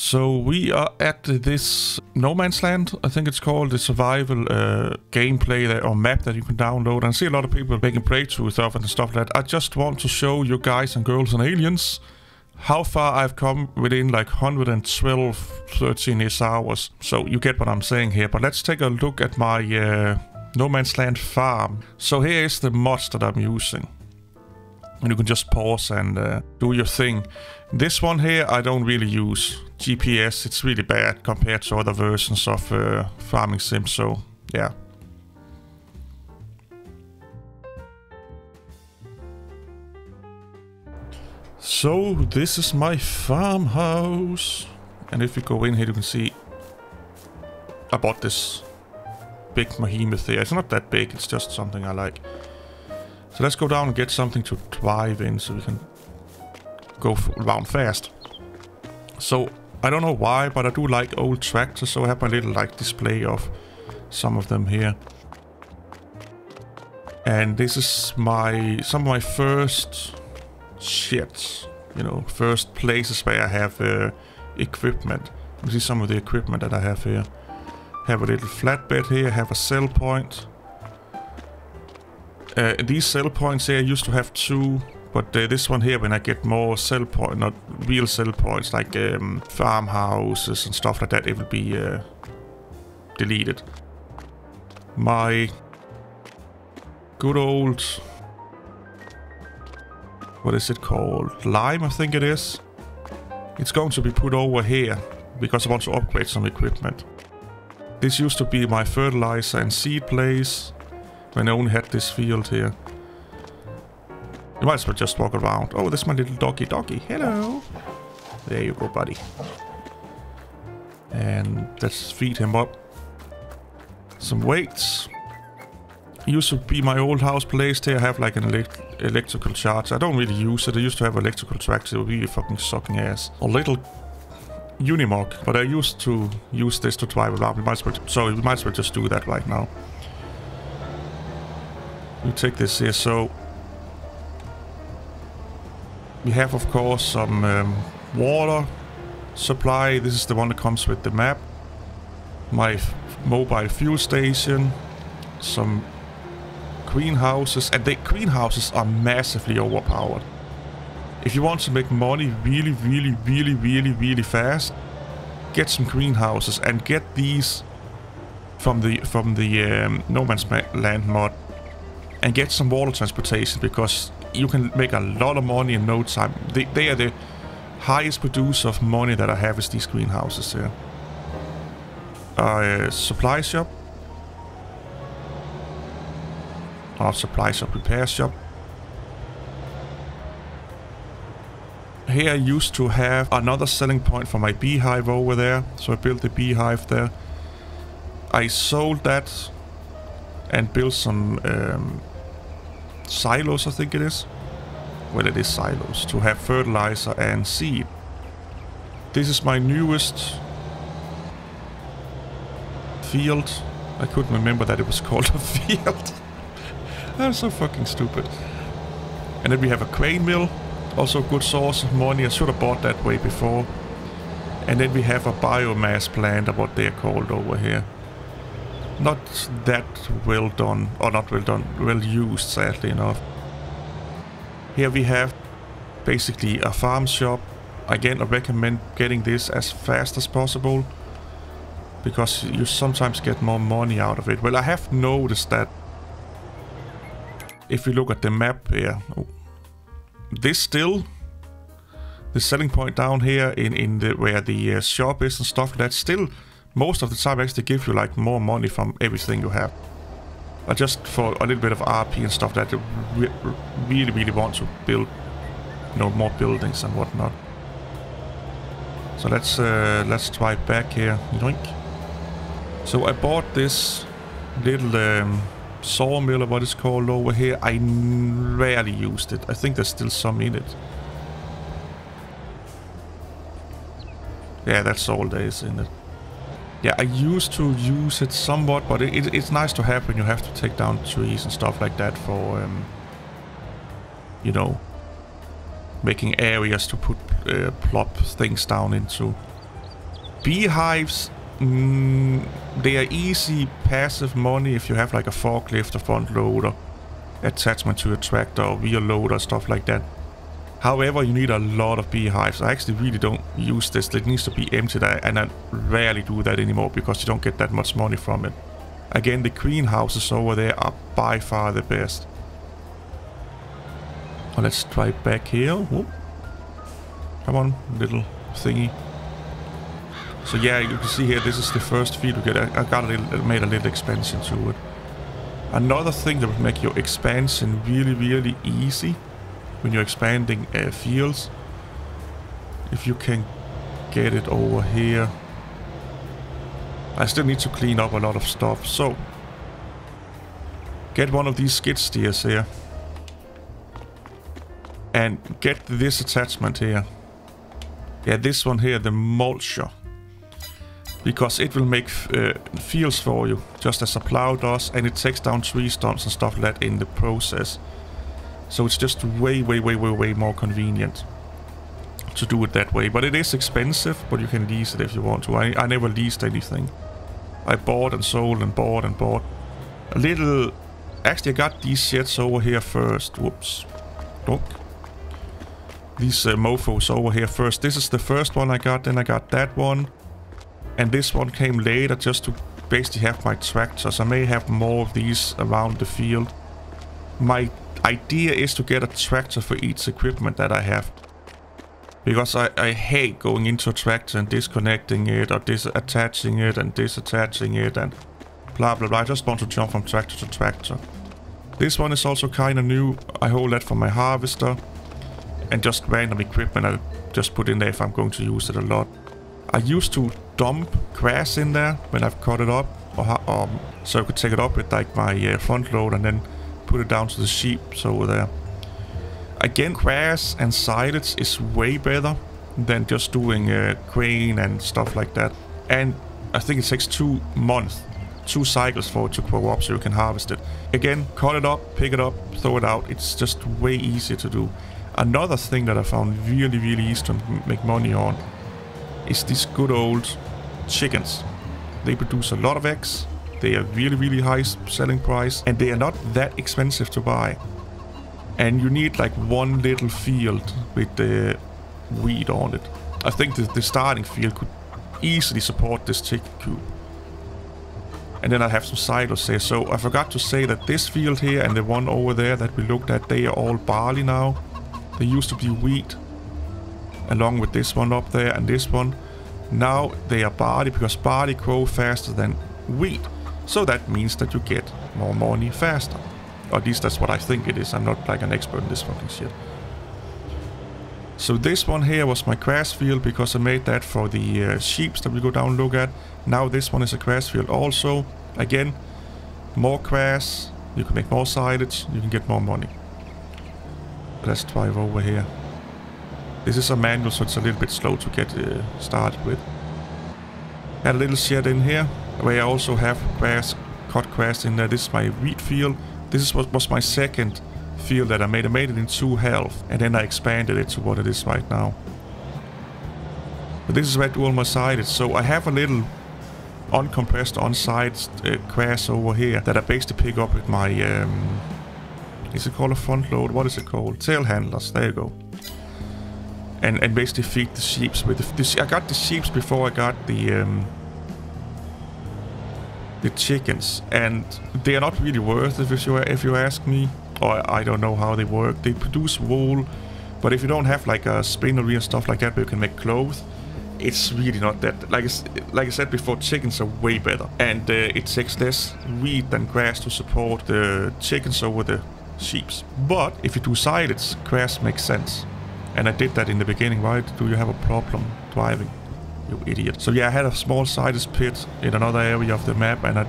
So we are at this No Man's Land, I think it's called, the survival gameplay that, or map that you can download. And I see a lot of people making playthroughs of and stuff like that. I just want to show you guys and girls and aliens how far I've come within like 112, 13-ish hours. So you get what I'm saying here. But let's take a look at my No Man's Land farm. So here is the mods that I'm using. And you can just pause and do your thing. This one here I don't really use. GPS, it's really bad compared to other versions of Farming Sim, so yeah. So this is my farmhouse. And if we go in here you can see I bought this big behemoth here. It's not that big, it's just something I like. So let's go down and get something to drive in so we can go around fast. So I don't know why, but I do like old tractors, so I have my little like display of some of them here. And this is some of my first sheds, you know, first places where I have equipment. You see some of the equipment that I have here. Have a little flatbed here, have a cell point. These cell points here, I used to have 2, but this one here, when I get more cell points, not real cell points, like farmhouses and stuff like that, it will be deleted. My good old, what is it called? Lime, I think it is. It's going to be put over here, because I want to upgrade some equipment. This used to be my fertilizer and seed place. When I only had this field here. You might as well just walk around. Oh, this is my little doggy doggy. Hello. There you go, buddy. And let's feed him up. Some weights. Used to be my old house placed here. I have like an electrical charge. I don't really use it. I used to have electrical tracks. It would be fucking sucking ass. A little Unimog. But I used to use this to drive around. We might as well just do that right now. We take this here, so we have of course some water supply. This is the one that comes with the map. My mobile fuel station, some greenhouses, and the greenhouses are massively overpowered. If you want to make money really, really, really, really, really fast, get some greenhouses and get these from the No Man's Land mod. And get some water transportation, because you can make a lot of money in no time. They are the highest producer of money that I have, is these greenhouses here. Supply shop. Not supply shop, repair shop. Here I used to have another selling point for my beehive over there. So I built the beehive there. I sold that. And build some silos, I think it is. Well, it is silos, to have fertilizer and seed. This is my newest field. I couldn't remember that it was called a field. I'm so fucking stupid. And then we have a grain mill. Also a good source of money. I should have bought that way before. And then we have a biomass plant, or what they're called over here. Not that well done, or not well done, well used, sadly enough. Here we have basically a farm shop. Again, I recommend getting this as fast as possible, because you sometimes get more money out of it. Well, I have noticed that if you look at the map here, this still, the selling point down here in the where the shop is and stuff, that's still most of the time actually give you like more money from everything you have. But just for a little bit of RP and stuff that you really, really want to build, you know, more buildings and whatnot. So let's try back here. Yoink. So I bought this little sawmill, or what it's called over here. I rarely used it. I think there's still some in it. Yeah, that's all there is in it. Yeah, I used to use it somewhat, but it's nice to have when you have to take down trees and stuff like that for, you know, making areas to put plop things down into. Beehives, they are easy passive money if you have like a forklift, a front loader, attachment to a tractor or wheel loader, stuff like that. However, you need a lot of beehives. I actually really don't use this. It needs to be emptied, and I rarely do that anymore because you don't get that much money from it. Again, the greenhouses over there are by far the best. Well, let's try back here. Whoop. Come on, little thingy. So yeah, you can see here, this is the first feed we get. I got a little, made a little expansion to it. Another thing that would make your expansion really, really easy when you're expanding fields, if you can get it over here. I still need to clean up a lot of stuff, so get one of these skid steers here and get this attachment here. Yeah, this one here, the mulcher, because it will make fields for you, just as a plow does, and it takes down tree stumps and stuff like that in the process. So it's just way more convenient to do it that way. But it is expensive, but you can lease it if you want to. I never leased anything. I bought and sold and bought and bought. A little... Actually, I got these sheds over here first. Whoops. Look. These mofos over here first. This is the first one I got, then I got that one. And this one came later just to basically have my tractors. I may have more of these around the field. My idea is to get a tractor for each equipment that I have. Because I hate going into a tractor and disconnecting it, or attaching it and disattaching it and blah blah blah. I just want to jump from tractor to tractor. This one is also kind of new. I hold that for my harvester. And just random equipment I just put in there if I'm going to use it a lot. I used to dump grass in there when I've cut it up, or so I could take it up with like my front load and then put it down to the sheep. So there. Again, grass and silage is way better than just doing grain and stuff like that. And I think it takes 2 months, 2 cycles for it to grow up so you can harvest it. Again, cut it up, pick it up, throw it out. It's just way easier to do. Another thing that I found really, really easy to make money on is these good old chickens. They produce a lot of eggs. They are really, really high selling price, and they are not that expensive to buy. And you need like one little field with the wheat on it. I think the starting field could easily support this chicken coop. And then I have some silos there. So I forgot to say that this field here and the one over there that we looked at, they are all barley now. They used to be wheat, along with this one up there and this one. Now they are barley because barley grow faster than wheat. So that means that you get more money faster. Or at least that's what I think it is. I'm not like an expert in this fucking shit. So this one here was my grass field because I made that for the sheep that we go down and look at. Now this one is a grass field also. Again, more grass. You can make more silage. You can get more money. Let's drive over here. This is a manual, so it's a little bit slow to get started with. Had a little shed in here, where I also have grass, cut grass in there. This is my wheat field. This is what was my second field that I made. I made it in 2 halves, and then I expanded it to what it is right now. But this is where I do all my silage. So I have a little uncompressed, unsided grass over here that I basically pick up with my... is it called a front load? What is it called? Tail handlers. There you go. And basically feed the sheep with I got the sheep before I got the chickens, and they are not really worth it if you ask me, or I don't know how they work. They produce wool, but if you don't have like a spinnery and stuff like that where you can make clothes, it's really not that. Like I said before, chickens are way better, and it takes less wheat than grass to support the chickens over the sheep. But if you do silage, grass makes sense, and I did that in the beginning. Why do you have a problem driving? You idiot. So yeah, I had a small silage pit in another area of the map, and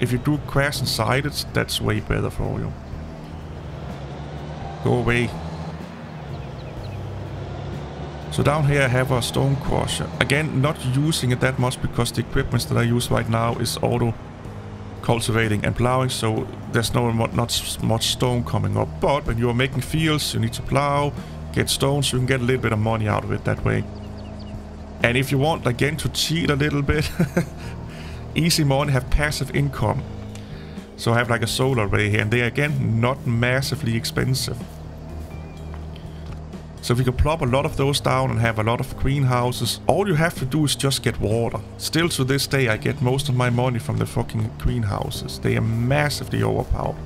if you do grass and silage, that's way better for you. Go away. So down here I have a stone crusher. Again, not using it that much because the equipment that I use right now is auto cultivating and plowing, so there's not much stone coming up. But when you're making fields, you need to plow, get stone, so you can get a little bit of money out of it that way. And if you want, again, to cheat a little bit, easy more and have passive income. So I have like a solar array here, and they are again not massively expensive. So if you can plop a lot of those down and have a lot of greenhouses, all you have to do is just get water. Still to this day, I get most of my money from the fucking greenhouses. They are massively overpowered.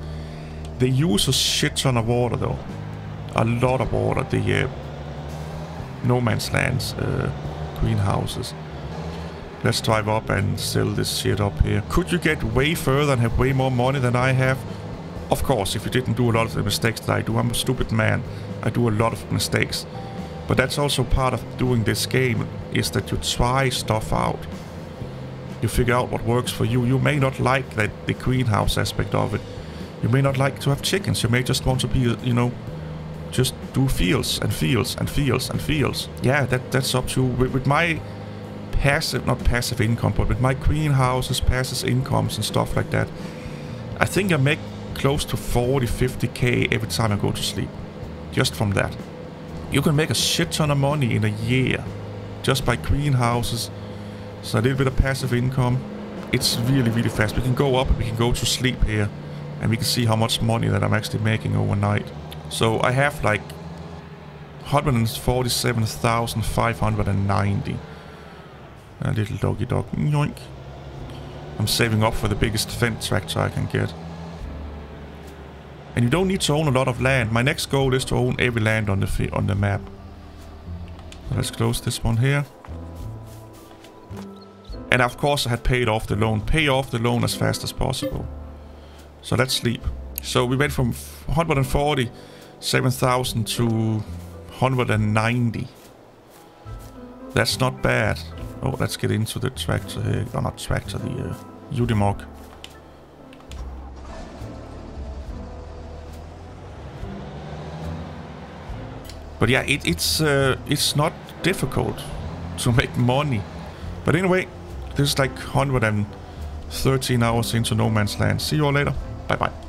They use a shit ton of water though. A lot of water, the No Man's Land's greenhouses. Let's drive up and sell this shit up here. Could you get way further and have way more money than I have? Of course, if you didn't do a lot of the mistakes that I do. I'm a stupid man. I do a lot of mistakes. But that's also part of doing this game, is that you try stuff out. You figure out what works for you. You may not like that, the greenhouse aspect of it. You may not like to have chickens. You may just want to be, you know, just do fields and fields and fields and fields. Yeah, that's up to... With my... passive, not passive income, but with my greenhouses, passive incomes and stuff like that, I think I make close to 40–50k every time I go to sleep, just from that. You can make a shit ton of money in a year just by greenhouses, so a little bit of passive income. It's really, really fast. We can go up and we can go to sleep here, and we can see how much money that I'm actually making overnight. So I have like 147,590. A little doggy dog. Yoink. I'm saving up for the biggest Fendt tractor I can get. And you don't need to own a lot of land. My next goal is to own every land on the map. So let's close this one here. And of course I had paid off the loan. Pay off the loan as fast as possible. So let's sleep. So we went from 147,000 to 190. That's not bad. Oh, let's get into the tractor here. Or not tractor, the UDMark. But yeah, it's not difficult to make money. But anyway, this is like 113 hours into No Man's Land. See you all later. Bye bye.